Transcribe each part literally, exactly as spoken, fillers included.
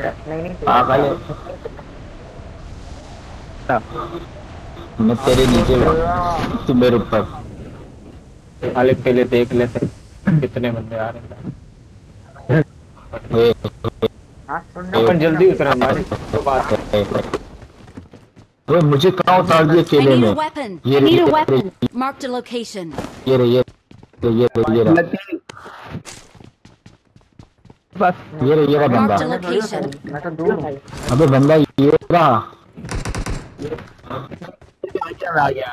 मैं तेरे नीचे तू मेरे ऊपर। पहले पहले देख लेते कितने बंदे आ रहे हैं। अपन जल्दी उतरा हमारी तो बात है। अरे मुझे कहाँ उतार दिया केले में? ये रे ये रे ये रे ये रे बस ये रे ये रे बंदा। अबे बंदा ये रहा।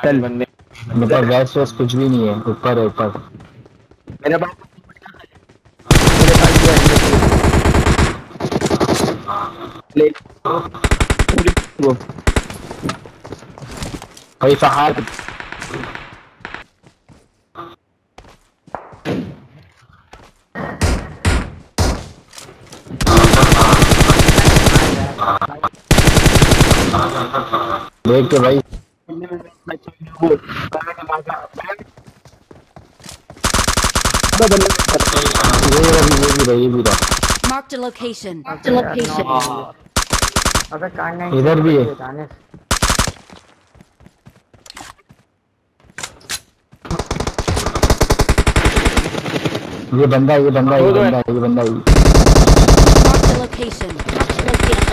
चल बंदे मतलब गैस वैस कुछ भी नहीं है, ऊपर है ऊपर। मेरे पास भाई साहब देख के भाई मार्क द लोकेशन इधर भी है। ये बंदा ये बंदा ये बंदा ये बंदा ये लगता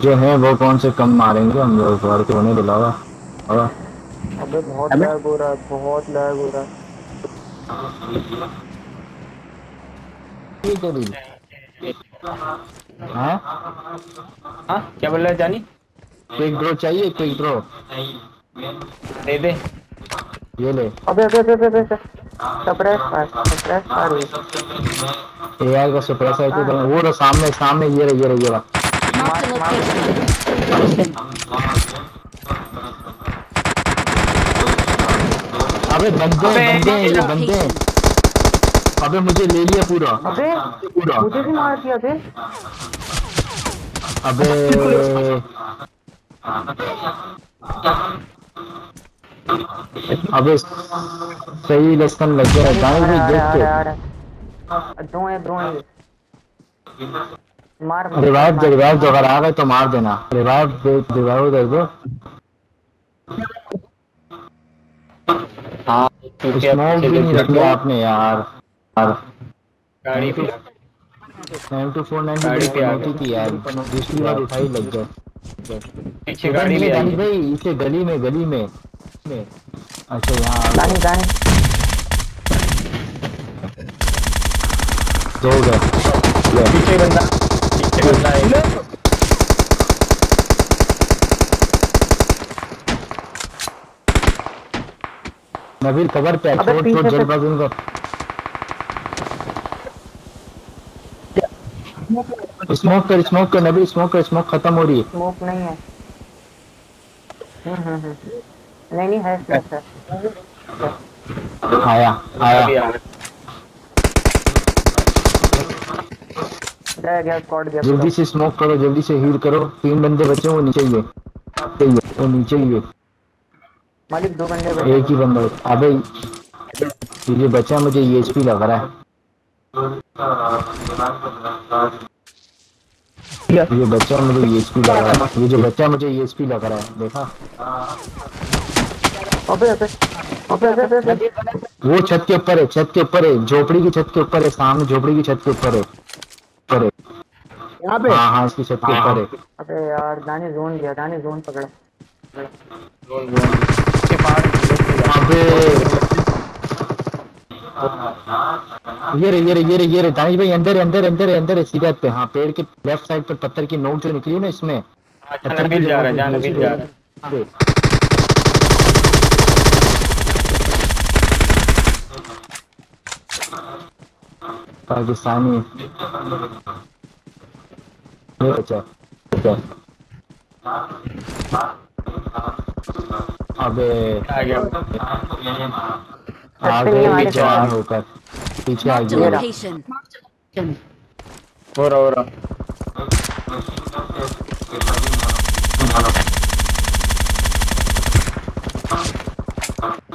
जो है वो कौन से कम मारेंगे हम लोग और क्यों नहीं बुलावा। अबे बहुत लैग हो रहा है, बहुत लैग हो रहा है। हाँ हाँ क्या बोल रहा है जानी? क्विक ड्रो चाहिए, क्विक ड्रो दे दे ये ले। अबे अबे अबे अबे सप्रेस सप्रेस मार ये यार का सप्रेस है तो वो रहा सामने सामने ये रहा ये रहा ये रहा अबे बंदे बंदे ये बंदे। अबे मुझे ले लिया पूरा अबे पूरा मुझे भी मार दिया थे। अबे अबे सही लस्कन लग गया गाँव में। दो है दो है मार रिवाइव दे रिवाइव दो अगर आ गए तो मार देना। रिवाइव दे रिवाइव दे दो। हाँ स्मोक भी नहीं रखी आपने यार। गाड़ी पे नाइन टू फोर नाइन गाड़ी पे आती थी यार दूसरी बार उठाई लग गए पीछे गाड़ी में गाड़ी भाई इसे गली में गली में अच्छा यहाँ गाड़ी गाड़ी दो गए पीछे बंदा नबील कवर पे छोड़ छोड़ जल्दबाज उनको स्मोक कर स्मोक कर नबील स्मोक कर स्मोक खत्म हो रही है। स्मोक नहीं है नहीं नहीं है स्मोक आया आया जल्दी से स्मोक करो जल्दी से हील करो। तीन बंदे बचे वो नीचे ही है वो नीचे ही है मालिक दो बंदे एक ही बंदा। अबे तुझे बचा मुझे ये एचपी लग रहा है ये बच्चा मुझे ये एचपी लग रहा है ये जो बच्चा मुझे ये एचपी लग रहा है देखा। अबे अबे अबे अबे वो छत के ऊपर है छत के ऊपर है झोपड़ी की छत के ऊपर है सामने झोपड़ी की छत के ऊपर है पर यहाँ पे। हाँ हाँ इसकी छत के ऊपर है। अबे यार दाने जोन लिया दाने जोन पकड़ा जोन जोन के पार। अबे ये रे ये रे ये रे ये रे दानिश भाई अंदर अंदर अंदर अंदर सीधा पे, हाँ पेड़ के लेफ्ट साइड पे पत्थर की नोक जो निकली है ना इसमें पत्थर मिल जा रहा है, जान मिल जा रहा है। पाकिस्तानी अच्छा अबे आ गया आगे जवान होकर पीछे आ गया हो रहा हो रहा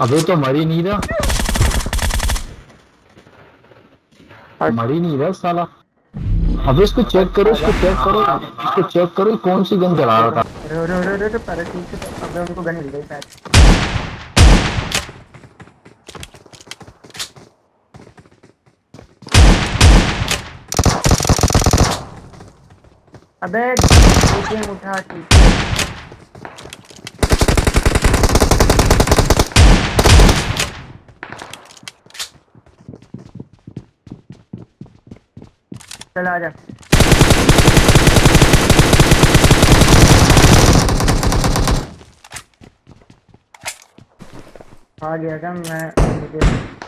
अबे तो मरी नहीं रहा मरी नहीं रहा साला। अब इसको चेक करो इसको चेक करो इसको चेक करो कौन सी गन चला रहा था। रो रो रो रो पहले ठीक से अब उनको गन मिल गई शायद। अबे टीम उठा चल आ जा। आ गया था मैं।